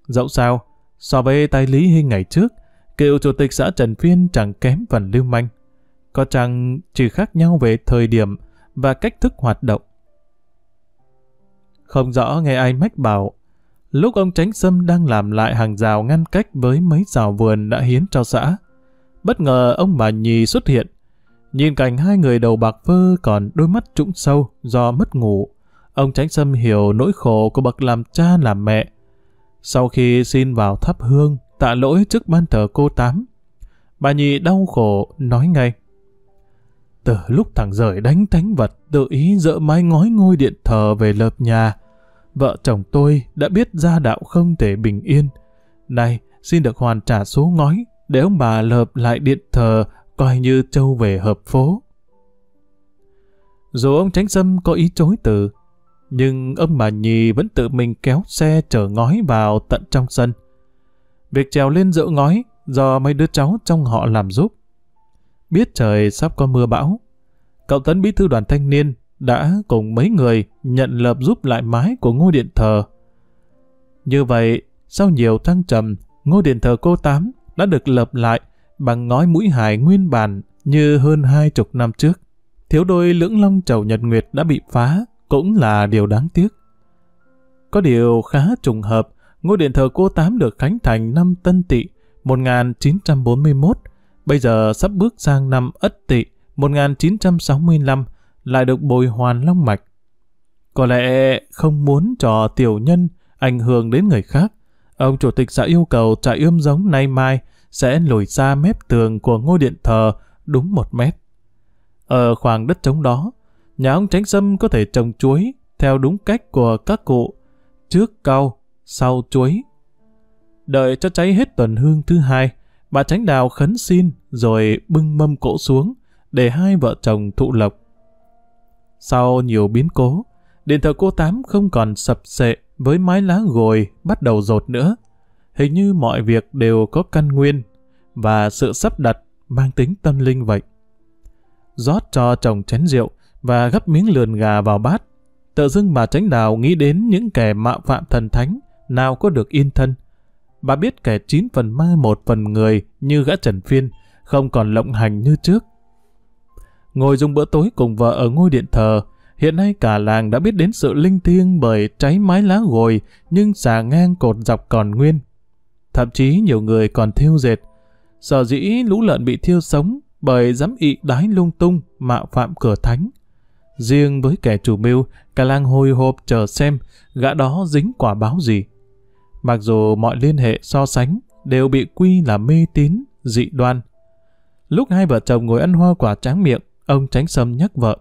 Dẫu sao, so với tay Lý Hinh ngày trước, cựu chủ tịch xã Trần Phiên chẳng kém phần lưu manh. Có chăng chỉ khác nhau về thời điểm và cách thức hoạt động. Không rõ nghe ai mách bảo, lúc ông Tránh Sâm đang làm lại hàng rào ngăn cách với mấy rào vườn đã hiến cho xã, bất ngờ ông bà Nhì xuất hiện. Nhìn cảnh hai người đầu bạc phơ còn đôi mắt trũng sâu do mất ngủ, ông Tránh Sâm hiểu nỗi khổ của bậc làm cha làm mẹ. Sau khi xin vào thắp hương tạ lỗi trước ban thờ cô Tám, bà Nhì đau khổ nói ngay. Từ lúc thằng rời đánh thánh vật tự ý dỡ mái ngói ngôi điện thờ về lợp nhà, vợ chồng tôi đã biết gia đạo không thể bình yên. Nay xin được hoàn trả số ngói để ông bà lợp lại điện thờ coi như trâu về hợp phố. Dù ông Chánh Sâm có ý chối từ, nhưng ông bà Nhì vẫn tự mình kéo xe chở ngói vào tận trong sân. Việc trèo lên dỡ ngói do mấy đứa cháu trong họ làm giúp. Biết trời sắp có mưa bão, cậu Tấn bí thư đoàn thanh niên đã cùng mấy người nhận lợp giúp lại mái của ngôi điện thờ. Như vậy, sau nhiều thăng trầm, ngôi điện thờ Cô Tám đã được lợp lại bằng ngói mũi hài nguyên bản như hơn 20 năm trước. Thiếu đôi Lưỡng Long Chầu Nhật Nguyệt đã bị phá cũng là điều đáng tiếc. Có điều khá trùng hợp, ngôi điện thờ Cô Tám được khánh thành năm Tân Tỵ 1941, bây giờ sắp bước sang năm Ất Tỵ 1965 lại được bồi hoàn long mạch. Có lẽ không muốn trò tiểu nhân ảnh hưởng đến người khác, ông chủ tịch xã yêu cầu trại ươm giống nay mai sẽ lùi xa mép tường của ngôi điện thờ đúng 1 mét. Ở khoảng đất trống đó, nhà ông Chánh Sâm có thể trồng chuối theo đúng cách của các cụ, trước cau, sau chuối. Đợi cho cháy hết tuần hương thứ hai, bà Chánh Đào khấn xin rồi bưng mâm cỗ xuống để hai vợ chồng thụ lộc. Sau nhiều biến cố, điện thờ Cô Tám không còn sập sệ với mái lá gồi bắt đầu dột nữa. Hình như mọi việc đều có căn nguyên và sự sắp đặt mang tính tâm linh vậy. Rót cho chồng chén rượu và gấp miếng lườn gà vào bát, tự dưng bà Chánh Đào nghĩ đến những kẻ mạo phạm thần thánh nào có được yên thân. Bà biết kẻ 9 phần ma 1 phần người như gã Trần Phiên không còn lộng hành như trước. Ngồi dùng bữa tối cùng vợ ở ngôi điện thờ, hiện nay cả làng đã biết đến sự linh thiêng bởi cháy mái lá gồi nhưng xà ngang cột dọc còn nguyên. Thậm chí nhiều người còn thêu dệt. Sở dĩ lũ lợn bị thiêu sống bởi dám ị đái lung tung mạo phạm cửa thánh. Riêng với kẻ chủ mưu, cả làng hồi hộp chờ xem gã đó dính quả báo gì. Mặc dù mọi liên hệ so sánh đều bị quy là mê tín, dị đoan. Lúc hai vợ chồng ngồi ăn hoa quả tráng miệng, ông Chánh Sâm nhắc vợ.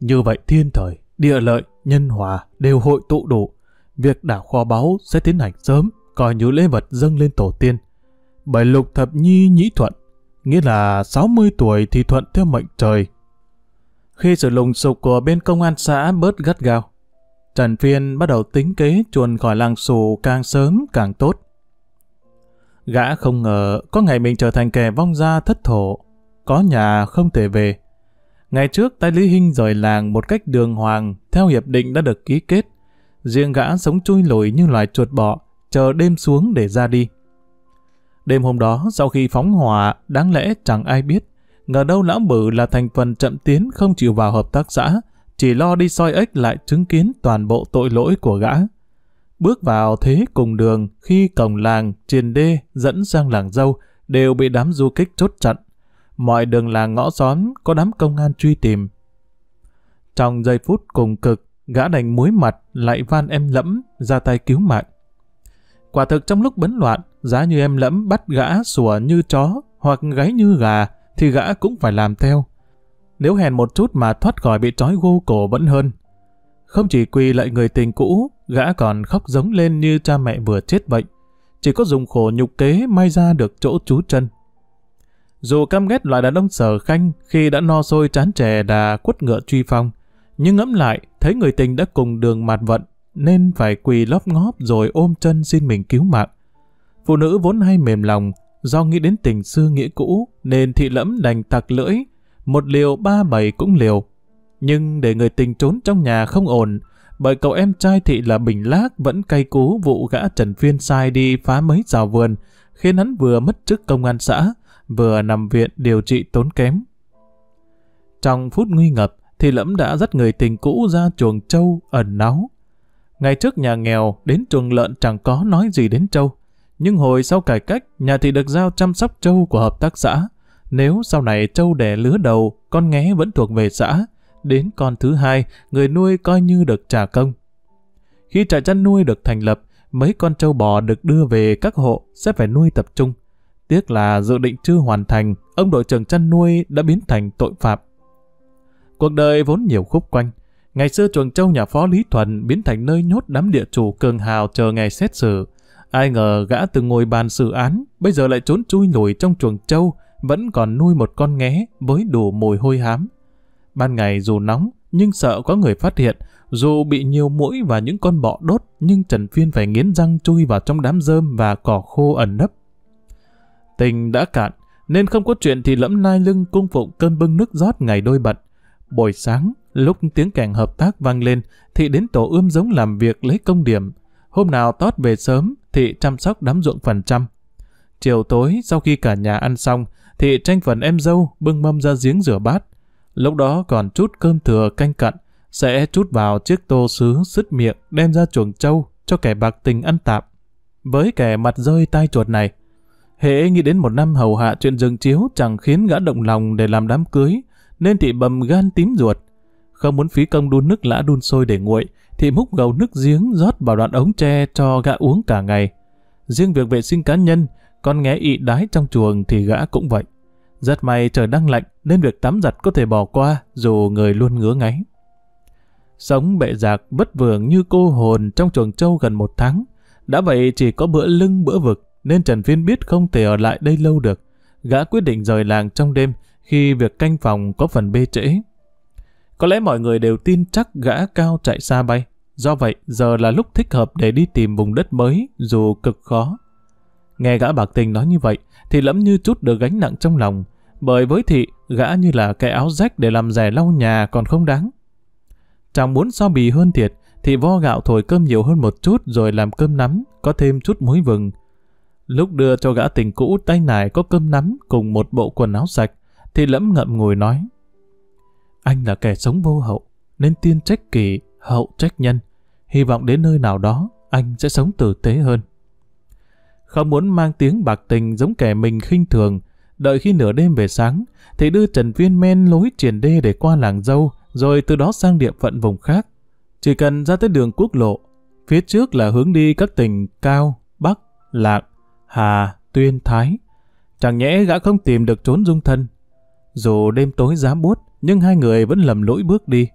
Như vậy thiên thời, địa lợi, nhân hòa đều hội tụ đủ. Việc đảo kho báu sẽ tiến hành sớm, coi như lễ vật dâng lên tổ tiên. Bởi lục thập nhi nhĩ thuận, nghĩa là 60 tuổi thì thuận theo mệnh trời. Khi sự lùng sục của bên công an xã bớt gắt gao, Trần Phiên bắt đầu tính kế chuồn khỏi làng Xù càng sớm càng tốt. Gã không ngờ có ngày mình trở thành kẻ vong gia thất thổ, có nhà không thể về. Ngày trước tay Lý Hinh rời làng một cách đường hoàng theo hiệp định đã được ký kết. Riêng gã sống chui lủi như loài chuột bọ, chờ đêm xuống để ra đi. Đêm hôm đó, sau khi phóng hỏa, đáng lẽ chẳng ai biết. Ngờ đâu lão bử là thành phần chậm tiến không chịu vào hợp tác xã, chỉ lo đi soi ếch lại chứng kiến toàn bộ tội lỗi của gã. Bước vào thế cùng đường khi cổng làng, triền đê dẫn sang làng dâu đều bị đám du kích chốt chặn. Mọi đường làng ngõ xóm có đám công an truy tìm. Trong giây phút cùng cực, gã đành muối mặt lại van Em Lẫm ra tay cứu mạng. Quả thực trong lúc bấn loạn, giá như Em Lẫm bắt gã sủa như chó hoặc gáy như gà thì gã cũng phải làm theo. Nếu hèn một chút mà thoát khỏi bị trói gô cổ vẫn hơn. Không chỉ quỳ lại người tình cũ, gã còn khóc giống lên như cha mẹ vừa chết bệnh. Chỉ có dùng khổ nhục kế may ra được chỗ trú chân. Dù căm ghét loại đàn ông sở khanh khi đã no sôi chán chè đà quất ngựa truy phong, nhưng ngẫm lại thấy người tình đã cùng đường mạt vận nên phải quỳ lóp ngóp rồi ôm chân xin mình cứu mạng. Phụ nữ vốn hay mềm lòng, do nghĩ đến tình xưa nghĩa cũ nên Thị Lẫm đành tặc lưỡi, một liều 37 cũng liều. Nhưng để người tình trốn trong nhà không ổn, bởi cậu em trai Thị là Bình Lác vẫn cay cú vụ gã Trần Phiên sai đi phá mấy rào vườn, khiến hắn vừa mất chức công an xã, vừa nằm viện điều trị tốn kém. Trong phút nguy ngập, Thị Lẫm đã dắt người tình cũ ra chuồng trâu ẩn náu. Ngày trước nhà nghèo đến chuồng lợn chẳng có nói gì đến trâu, nhưng hồi sau cải cách nhà Thị được giao chăm sóc trâu của hợp tác xã. Nếu sau này trâu đẻ lứa đầu, con nghé vẫn thuộc về xã, đến con thứ hai người nuôi coi như được trả công. Khi trại chăn nuôi được thành lập, mấy con trâu bò được đưa về các hộ sẽ phải nuôi tập trung. Tiếc là dự định chưa hoàn thành, ông đội trưởng chăn nuôi đã biến thành tội phạm. Cuộc đời vốn nhiều khúc quanh, ngày xưa chuồng trâu nhà phó Lý Thuần biến thành nơi nhốt đám địa chủ cường hào chờ ngày xét xử. Ai ngờ gã từng ngồi bàn xử án, bây giờ lại trốn chui lủi trong chuồng trâu vẫn còn nuôi một con nghé với đủ mùi hôi hám. Ban ngày dù nóng, nhưng sợ có người phát hiện, dù bị nhiều muỗi và những con bọ đốt, nhưng Trần Phiên phải nghiến răng chui vào trong đám rơm và cỏ khô ẩn nấp. Tình đã cạn, nên không có chuyện thì lẫm nai lưng cung phụng cơn bưng nước rót ngày đôi bận. Buổi sáng, lúc tiếng kèn hợp tác vang lên, Thị đến tổ ươm giống làm việc lấy công điểm. Hôm nào tót về sớm, Thị chăm sóc đám ruộng phần trăm. Chiều tối, sau khi cả nhà ăn xong, Thị tranh phần em dâu bưng mâm ra giếng rửa bát. Lúc đó còn chút cơm thừa canh cặn, sẽ chút vào chiếc tô sứ sứt miệng đem ra chuồng trâu cho kẻ bạc tình ăn tạp. Với kẻ mặt rơi tai chuột này, hễ nghĩ đến một năm hầu hạ chuyện rừng chiếu chẳng khiến gã động lòng để làm đám cưới, nên Thị bầm gan tím ruột. Không muốn phí công đun nước lã đun sôi để nguội, Thị múc gầu nước giếng rót vào đoạn ống tre cho gã uống cả ngày. Riêng việc vệ sinh cá nhân, con nghé ị đái trong chuồng thì gã cũng vậy. Rất may trời đang lạnh nên việc tắm giặt có thể bỏ qua dù người luôn ngứa ngáy. Sống bệ rạc bất vưởng như cô hồn trong chuồng trâu gần một tháng. Đã vậy chỉ có bữa lưng bữa vực nên Trần Phiên biết không thể ở lại đây lâu được. Gã quyết định rời làng trong đêm khi việc canh phòng có phần bê trễ. Có lẽ mọi người đều tin chắc gã cao chạy xa bay. Do vậy giờ là lúc thích hợp để đi tìm vùng đất mới dù cực khó. Nghe gã bạc tình nói như vậy thì lẫm như chút được gánh nặng trong lòng. Bởi với Thị, gã như là cái áo rách để làm rẻ lau nhà còn không đáng. Chẳng muốn so bì hơn thiệt, Thị vo gạo thổi cơm nhiều hơn một chút rồi làm cơm nắm, có thêm chút muối vừng. Lúc đưa cho gã tình cũ tay nải có cơm nắm cùng một bộ quần áo sạch, Thị lẫm ngậm ngùi nói: Anh là kẻ sống vô hậu, nên tiên trách kỷ, hậu trách nhân. Hy vọng đến nơi nào đó, anh sẽ sống tử tế hơn. Không muốn mang tiếng bạc tình giống kẻ mình khinh thường, đợi khi nửa đêm về sáng, Thị đưa Trần Phiên men lối triển đê để qua làng dâu, rồi từ đó sang địa phận vùng khác. Chỉ cần ra tới đường quốc lộ, phía trước là hướng đi các tỉnh Cao, Bắc, Lạng, Hà, Tuyên, Thái. Chẳng nhẽ gã không tìm được trốn dung thân. Dù đêm tối giá buốt, nhưng hai người vẫn lầm lỗi bước đi.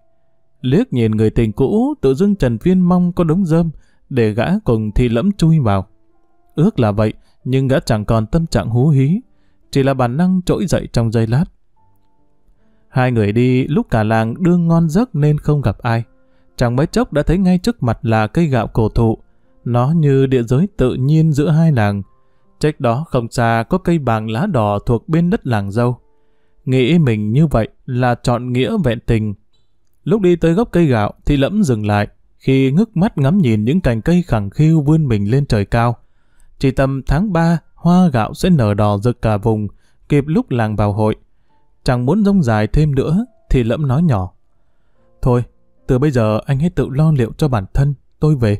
Liếc nhìn người tình cũ, tự dưng Trần Phiên mong có đống rơm để gã cùng Thị lẫm chui vào. Ước là vậy, nhưng gã chẳng còn tâm trạng hú hí, chỉ là bản năng trỗi dậy trong giây lát. Hai người đi lúc cả làng đương ngon giấc nên không gặp ai. Chẳng mấy chốc đã thấy ngay trước mặt là cây gạo cổ thụ. Nó như địa giới tự nhiên giữa hai làng. Trách đó không xa có cây bàng lá đỏ thuộc bên đất làng dâu. Nghĩ mình như vậy là chọn nghĩa vẹn tình. Lúc đi tới gốc cây gạo thì lẫm dừng lại khi ngước mắt ngắm nhìn những cành cây khẳng khiu vươn mình lên trời cao. Chỉ tầm tháng 3, hoa gạo sẽ nở đỏ rực cả vùng, kịp lúc làng vào hội. Chẳng muốn rông dài thêm nữa, thì lẫm nói nhỏ: Thôi, từ bây giờ anh hãy tự lo liệu cho bản thân, tôi về.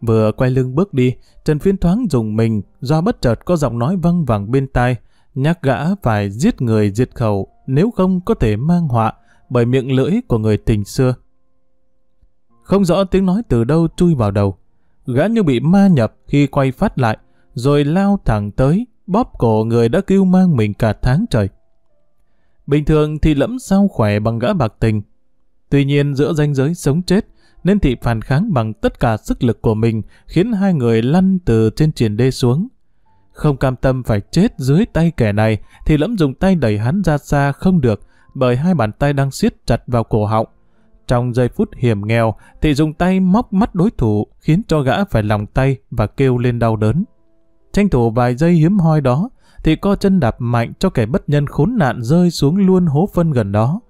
Vừa quay lưng bước đi, Trần Phiên thoáng rùng mình, do bất chợt có giọng nói văng vẳng bên tai, nhắc gã phải giết người diệt khẩu, nếu không có thể mang họa bởi miệng lưỡi của người tình xưa. Không rõ tiếng nói từ đâu chui vào đầu. Gã như bị ma nhập khi quay phát lại, rồi lao thẳng tới, bóp cổ người đã kêu mang mình cả tháng trời. Bình thường thì lẫm sao khỏe bằng gã bạc tình. Tuy nhiên giữa ranh giới sống chết, nên Thị phản kháng bằng tất cả sức lực của mình, khiến hai người lăn từ trên triền đê xuống. Không cam tâm phải chết dưới tay kẻ này, thì lẫm dùng tay đẩy hắn ra xa không được, bởi hai bàn tay đang siết chặt vào cổ họng. Trong giây phút hiểm nghèo, Thị dùng tay móc mắt đối thủ, khiến cho gã phải lòng tay và kêu lên đau đớn. Tranh thủ vài giây hiếm hoi đó, Thị co chân đạp mạnh cho kẻ bất nhân khốn nạn rơi xuống luôn hố phân gần đó.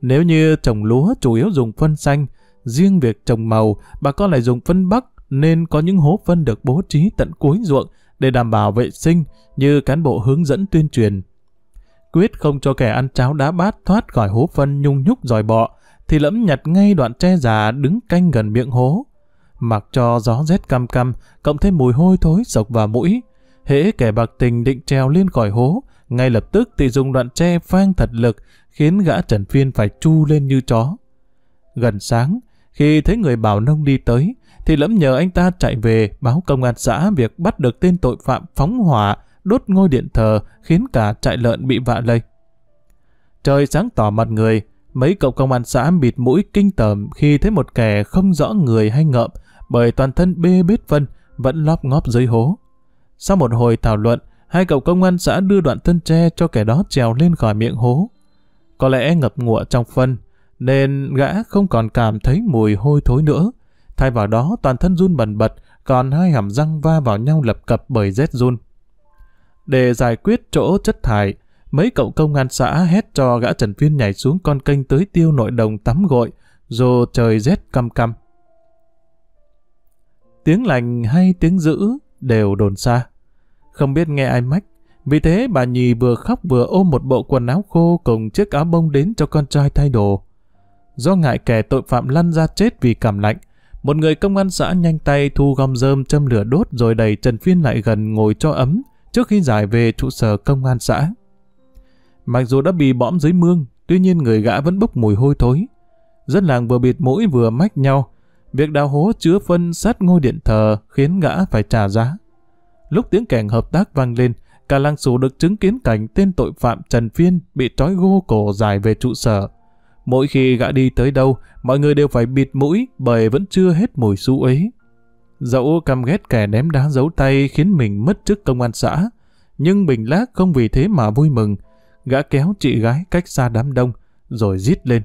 Nếu như trồng lúa chủ yếu dùng phân xanh, riêng việc trồng màu, bà con lại dùng phân bắc, nên có những hố phân được bố trí tận cuối ruộng để đảm bảo vệ sinh như cán bộ hướng dẫn tuyên truyền. Quyết không cho kẻ ăn cháo đá bát thoát khỏi hố phân nhung nhúc dòi bọ, thì lẫm nhặt ngay đoạn tre già đứng canh gần miệng hố. Mặc cho gió rét căm căm, cộng thêm mùi hôi thối sộc vào mũi, hễ kẻ bạc tình định trèo lên khỏi hố, ngay lập tức thì dùng đoạn tre phang thật lực, khiến gã Trần Phiên phải chu lên như chó. Gần sáng, khi thấy người bảo nông đi tới, thì lẫm nhờ anh ta chạy về báo công an xã việc bắt được tên tội phạm phóng hỏa, đốt ngôi điện thờ, khiến cả trại lợn bị vạ lây. Trời sáng tỏ mặt người, mấy cậu công an xã bịt mũi kinh tởm khi thấy một kẻ không rõ người hay ngợm, bởi toàn thân bê bết phân vẫn lóp ngóp dưới hố. Sau một hồi thảo luận, hai cậu công an xã đưa đoạn thân tre cho kẻ đó trèo lên khỏi miệng hố. Có lẽ ngập ngụa trong phân, nên gã không còn cảm thấy mùi hôi thối nữa. Thay vào đó toàn thân run bần bật, còn hai hàm răng va vào nhau lập cập bởi rét run. Để giải quyết chỗ chất thải, mấy cậu công an xã hét cho gã Trần Phiên nhảy xuống con kênh tưới tiêu nội đồng tắm gội, dù trời rét căm căm. Tiếng lành hay tiếng dữ đều đồn xa. Không biết nghe ai mách, vì thế bà Nhì vừa khóc vừa ôm một bộ quần áo khô cùng chiếc áo bông đến cho con trai thay đồ. Do ngại kẻ tội phạm lăn ra chết vì cảm lạnh, một người công an xã nhanh tay thu gom rơm châm lửa đốt rồi đẩy Trần Phiên lại gần ngồi cho ấm trước khi giải về trụ sở công an xã. Mặc dù đã bị bõm dưới mương, tuy nhiên người gã vẫn bốc mùi hôi thối. Dân làng vừa bịt mũi vừa mách nhau, việc đào hố chứa phân sát ngôi điện thờ khiến gã phải trả giá. Lúc tiếng kèn hợp tác vang lên, cả làng xù được chứng kiến cảnh tên tội phạm Trần Phiên bị trói gô cổ giải về trụ sở. Mỗi khi gã đi tới đâu, mọi người đều phải bịt mũi bởi vẫn chưa hết mùi xú ấy. Dẫu căm ghét kẻ ném đá giấu tay khiến mình mất chức công an xã, nhưng Bình Lác không vì thế mà vui mừng. Gã kéo chị gái cách xa đám đông rồi rít lên: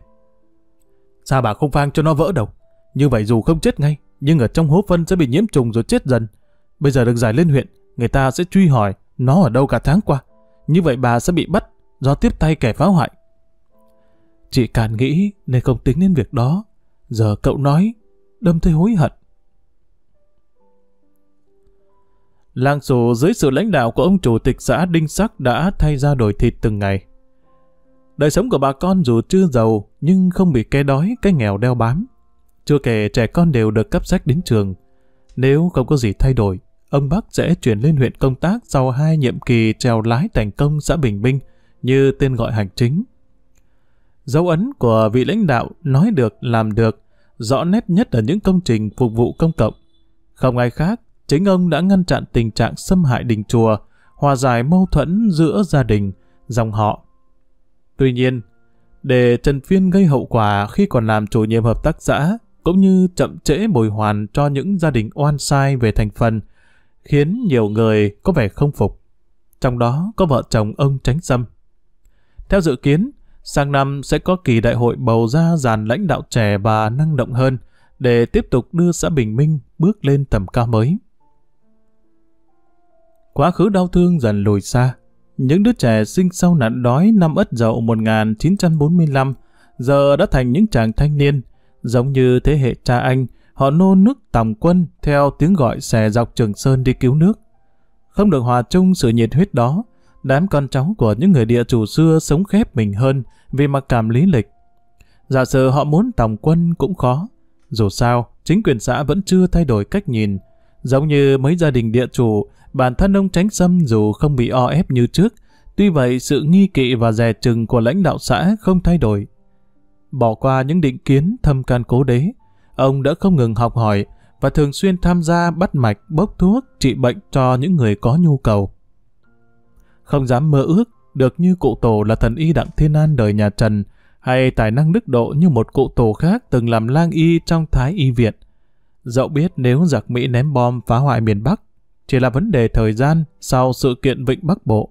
"Sao bà không phang cho nó vỡ đầu? Như vậy dù không chết ngay, nhưng ở trong hố phân sẽ bị nhiễm trùng rồi chết dần. Bây giờ được giải lên huyện, người ta sẽ truy hỏi nó ở đâu cả tháng qua. Như vậy bà sẽ bị bắt do tiếp tay kẻ phá hoại." Chị càng nghĩ nên không tính đến việc đó. Giờ cậu nói, đâm thấy hối hận. Làng xù dưới sự lãnh đạo của ông chủ tịch xã Đinh Sắc đã thay ra đổi thịt từng ngày. Đời sống của bà con dù chưa giàu nhưng không bị cái đói, cái nghèo đeo bám. Chưa kể trẻ con đều được cấp sách đến trường. Nếu không có gì thay đổi, ông Bắc sẽ chuyển lên huyện công tác sau 2 nhiệm kỳ trèo lái thành công xã Bình Minh như tên gọi hành chính. Dấu ấn của vị lãnh đạo nói được, làm được, rõ nét nhất ở những công trình phục vụ công cộng. Không ai khác, chính ông đã ngăn chặn tình trạng xâm hại đình chùa, hòa giải mâu thuẫn giữa gia đình, dòng họ. Tuy nhiên, để Trần Phiên gây hậu quả khi còn làm chủ nhiệm hợp tác xã, cũng như chậm trễ bồi hoàn cho những gia đình oan sai về thành phần, khiến nhiều người có vẻ không phục. Trong đó có vợ chồng ông Tránh Sâm. Theo dự kiến, sang năm sẽ có kỳ đại hội bầu ra dàn lãnh đạo trẻ và năng động hơn để tiếp tục đưa xã Bình Minh bước lên tầm cao mới. Quá khứ đau thương dần lùi xa. Những đứa trẻ sinh sau nạn đói năm Ất Dậu 1945 giờ đã thành những chàng thanh niên. Giống như thế hệ cha anh, họ nô nức tòng quân theo tiếng gọi xè dọc Trường Sơn đi cứu nước. Không được hòa chung sự nhiệt huyết đó, đám con cháu của những người địa chủ xưa sống khép mình hơn vì mặc cảm lý lịch. Giả sử họ muốn tòng quân cũng khó. Dù sao, chính quyền xã vẫn chưa thay đổi cách nhìn. Giống như mấy gia đình địa chủ, bản thân ông Tránh Sâm dù không bị o ép như trước, tuy vậy sự nghi kỵ và dè chừng của lãnh đạo xã không thay đổi. Bỏ qua những định kiến thâm can cố đế, ông đã không ngừng học hỏi và thường xuyên tham gia bắt mạch, bốc thuốc, trị bệnh cho những người có nhu cầu. Không dám mơ ước được như cụ tổ là thần y Đặng Thiên An đời nhà Trần, hay tài năng đức độ như một cụ tổ khác từng làm lang y trong Thái Y Viện. Dẫu biết nếu giặc Mỹ ném bom phá hoại miền Bắc chỉ là vấn đề thời gian sau sự kiện Vịnh Bắc Bộ,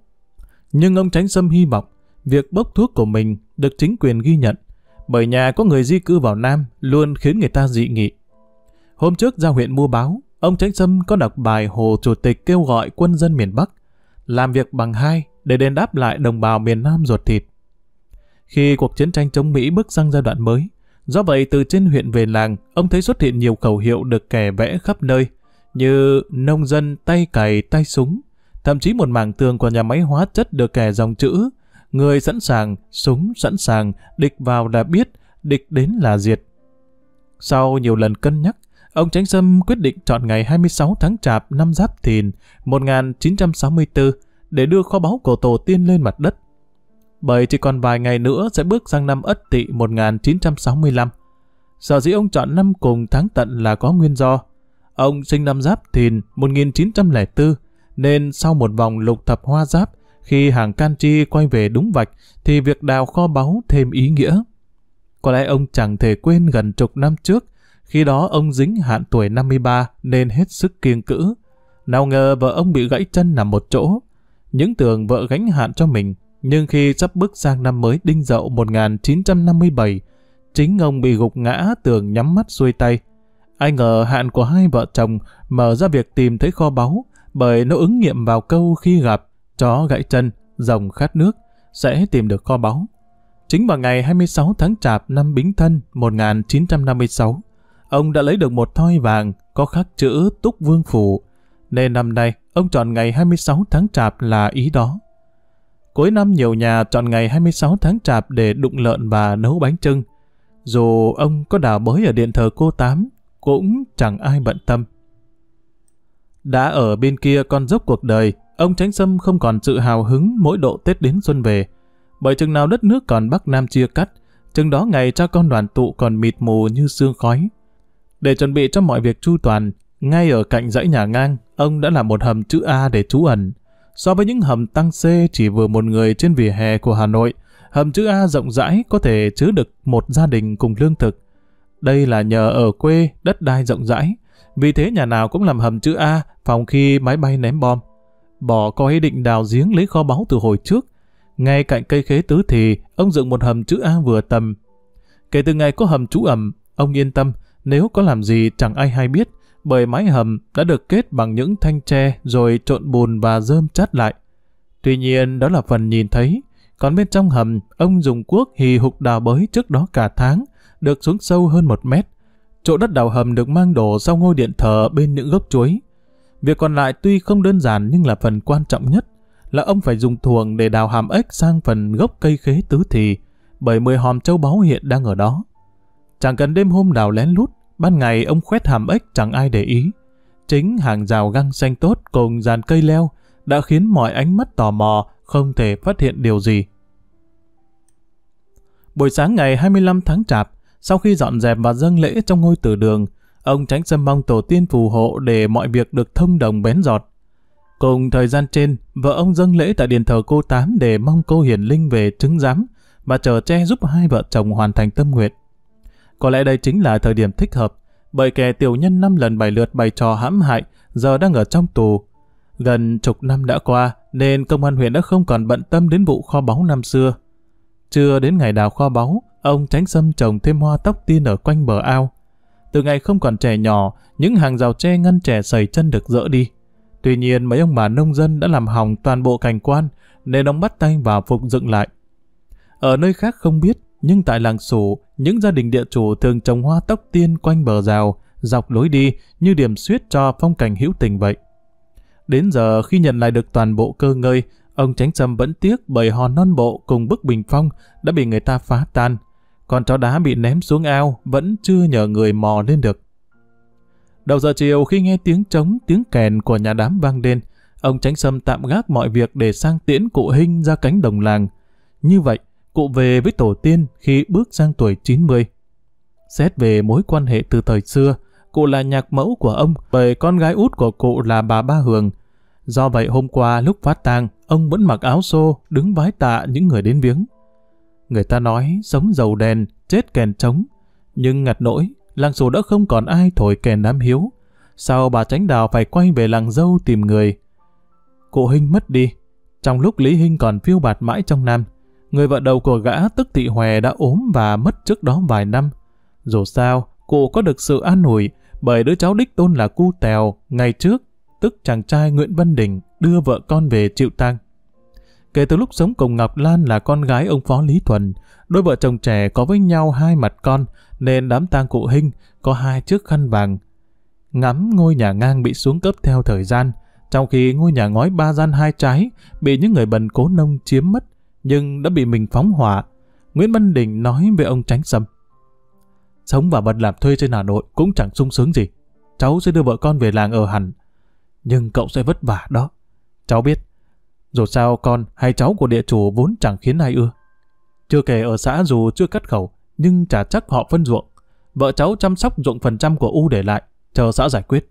nhưng ông Tránh Sâm hy vọng việc bốc thuốc của mình được chính quyền ghi nhận, bởi nhà có người di cư vào Nam luôn khiến người ta dị nghị. Hôm trước ra huyện mua báo, ông Tránh Sâm có đọc bài Hồ Chủ tịch kêu gọi quân dân miền Bắc làm việc bằng hai để đền đáp lại đồng bào miền Nam ruột thịt. Khi cuộc chiến tranh chống Mỹ bước sang giai đoạn mới, do vậy từ trên huyện về làng, ông thấy xuất hiện nhiều khẩu hiệu được kẻ vẽ khắp nơi, như nông dân tay cày tay súng, thậm chí một mảng tường của nhà máy hóa chất được kẻ dòng chữ người sẵn sàng, súng sẵn sàng, địch vào là biết, địch đến là diệt. Sau nhiều lần cân nhắc, ông Tránh Sâm quyết định chọn ngày 26 tháng Chạp năm Giáp Thìn 1964 để đưa kho báu của tổ tiên lên mặt đất. Bởi chỉ còn vài ngày nữa sẽ bước sang năm Ất Tỵ 1965. Sở dĩ ông chọn năm cùng tháng Tận là có nguyên do. Ông sinh năm Giáp Thìn 1904, nên sau một vòng lục thập hoa giáp, khi hàng can chi quay về đúng vạch thì việc đào kho báu thêm ý nghĩa. Có lẽ ông chẳng thể quên gần chục năm trước, khi đó ông dính hạn tuổi 53 nên hết sức kiêng cữ. Nào ngờ vợ ông bị gãy chân nằm một chỗ. những tưởng vợ gánh hạn cho mình, nhưng khi sắp bước sang năm mới Đinh Dậu 1957, chính ông bị gục ngã tưởng nhắm mắt xuôi tay. Ai ngờ hạn của hai vợ chồng mở ra việc tìm thấy kho báu, bởi nó ứng nghiệm vào câu khi gặp chó gãy chân, rồng khát nước sẽ tìm được kho báu. Chính vào ngày 26 tháng Chạp năm Bính Thân 1956, ông đã lấy được một thoi vàng có khắc chữ Túc Vương Phủ, nên năm nay ông chọn ngày 26 tháng Chạp là ý đó. Cuối năm nhiều nhà chọn ngày 26 tháng Chạp để đụng lợn và nấu bánh chưng. Dù ông có đào bới ở điện thờ Cô Tám, cũng chẳng ai bận tâm. Đã ở bên kia con dốc cuộc đời, ông Chánh Sâm không còn sự hào hứng mỗi độ Tết đến xuân về. Bởi chừng nào đất nước còn Bắc Nam chia cắt, chừng đó ngày cha con đoàn tụ còn mịt mù như sương khói. Để chuẩn bị cho mọi việc chu toàn, ngay ở cạnh dãy nhà ngang, ông đã làm một hầm chữ A để trú ẩn. So với những hầm tăng C chỉ vừa một người trên vỉa hè của Hà Nội, hầm chữ A rộng rãi có thể chứa được một gia đình cùng lương thực. Đây là nhờ ở quê đất đai rộng rãi, vì thế nhà nào cũng làm hầm chữ A phòng khi máy bay ném bom. Bỏ có ý định đào giếng lấy kho báu từ hồi trước. Ngay cạnh cây khế tứ thì, ông dựng một hầm chữ A vừa tầm. Kể từ ngày có hầm trú ẩm, ông yên tâm, nếu có làm gì chẳng ai hay biết, bởi mái hầm đã được kết bằng những thanh tre rồi trộn bùn và rơm chát lại. Tuy nhiên đó là phần nhìn thấy, còn bên trong hầm, ông dùng cuốc hì hục đào bới trước đó cả tháng, được xuống sâu hơn 1 mét. Chỗ đất đào hầm được mang đổ sau ngôi điện thờ bên những gốc chuối. Việc còn lại tuy không đơn giản nhưng là phần quan trọng nhất, là ông phải dùng thuồng để đào hàm ếch sang phần gốc cây khế tứ thì, bởi 10 hòm châu báu hiện đang ở đó. Chẳng cần đêm hôm đào lén lút, ban ngày ông khoét hàm ếch chẳng ai để ý. Chính hàng rào găng xanh tốt cùng dàn cây leo đã khiến mọi ánh mắt tò mò không thể phát hiện điều gì. Buổi sáng ngày 25 tháng Chạp, sau khi dọn dẹp và dâng lễ trong ngôi tử đường, ông Chánh Sâm mong tổ tiên phù hộ để mọi việc được thông đồng bén giọt. Cùng thời gian trên, vợ ông dâng lễ tại điện thờ Cô Tám để mong cô hiển linh về chứng giám và chờ che giúp hai vợ chồng hoàn thành tâm nguyện. Có lẽ đây chính là thời điểm thích hợp, bởi kẻ tiểu nhân 5 lần 7 lượt bày trò hãm hại giờ đang ở trong tù. Gần chục năm đã qua nên công an huyện đã không còn bận tâm đến vụ kho báu năm xưa. Chưa đến ngày đào kho báu, ông Chánh Sâm trồng thêm hoa tóc tiên ở quanh bờ ao. Từ ngày không còn trẻ nhỏ, những hàng rào tre ngăn trẻ sẩy chân được dỡ đi. Tuy nhiên mấy ông bà nông dân đã làm hỏng toàn bộ cảnh quan nên ông bắt tay vào phục dựng lại. Ở nơi khác không biết, nhưng tại làng Sủ, những gia đình địa chủ thường trồng hoa tóc tiên quanh bờ rào, dọc lối đi như điểm xuyết cho phong cảnh hữu tình vậy. Đến giờ khi nhận lại được toàn bộ cơ ngơi, ông Chánh Sâm vẫn tiếc bởi hòn non bộ cùng bức bình phong đã bị người ta phá tan. Còn chó đá bị ném xuống ao vẫn chưa nhờ người mò lên được. Đầu giờ chiều khi nghe tiếng trống, tiếng kèn của nhà đám vang lên, ông Chánh Sâm tạm gác mọi việc để sang tiễn cụ Hinh ra cánh đồng làng. Như vậy, cụ về với tổ tiên khi bước sang tuổi 90. Xét về mối quan hệ từ thời xưa, cụ là nhạc mẫu của ông bởi con gái út của cụ là bà Ba Hường. Do vậy hôm qua lúc phát tang, ông vẫn mặc áo xô, đứng vái tạ những người đến viếng. Người ta nói sống dầu đèn, chết kèn trống, nhưng ngặt nỗi, làng Sủ đã không còn ai thổi kèn đám hiếu. Sau bà Chánh Đào phải quay về làng dâu tìm người. Cụ Hinh mất đi, trong lúc Lý Hinh còn phiêu bạt mãi trong Nam. Người vợ đầu của gã tức Thị Hòe đã ốm và mất trước đó vài năm. Dù sao, cụ có được sự an ủi bởi đứa cháu đích tôn là Cu Tèo ngày trước, tức chàng trai Nguyễn Văn Đình, đưa vợ con về chịu tang. Kể từ lúc sống cùng Ngọc Lan là con gái ông Phó Lý Thuần, đôi vợ chồng trẻ có với nhau 2 mặt con, nên đám tang cụ Hinh có 2 chiếc khăn vàng. Ngắm ngôi nhà ngang bị xuống cấp theo thời gian, trong khi ngôi nhà ngói 3 gian 2 trái bị những người bần cố nông chiếm mất, nhưng đã bị mình phóng hỏa. Nguyễn Văn Đình nói với ông Chánh Sâm: "Sống và bật làm thuê trên Hà Nội cũng chẳng sung sướng gì. Cháu sẽ đưa vợ con về làng ở hẳn, nhưng cậu sẽ vất vả đó. Cháu biết. Dù sao con hay cháu của địa chủ vốn chẳng khiến ai ưa. Chưa kể ở xã dù chưa cắt khẩu, nhưng chả chắc họ phân ruộng. Vợ cháu chăm sóc ruộng phần trăm của U để lại, chờ xã giải quyết."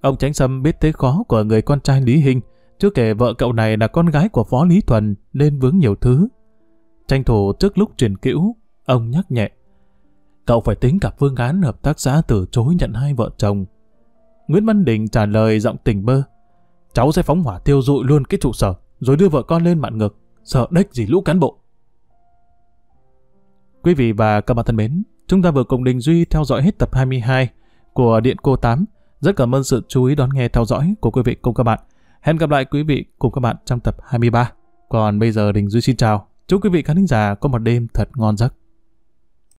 Ông Chánh Sâm biết thế khó của người con trai Lý Hinh, chưa kể vợ cậu này là con gái của Phó Lý Thuần nên vướng nhiều thứ. Tranh thủ trước lúc truyền cữu, ông nhắc nhẹ: "Cậu phải tính cả phương án hợp tác xã từ chối nhận 2 vợ chồng." Nguyễn Văn Đình trả lời giọng tỉnh bơ: cháu sẽ phóng hỏa tiêu dụi luôn cái trụ sở, rồi đưa vợ con lên mạn ngược, sợ đếch gì lũ cán bộ. Quý vị và các bạn thân mến, chúng ta vừa cùng Đình Duy theo dõi hết tập 22 của Điện Cô Tám. Rất cảm ơn sự chú ý đón nghe theo dõi của quý vị cùng các bạn. Hẹn gặp lại quý vị cùng các bạn trong tập 23. Còn bây giờ Đình Duy xin chào. Chúc quý vị khán thính giả có một đêm thật ngon giấc.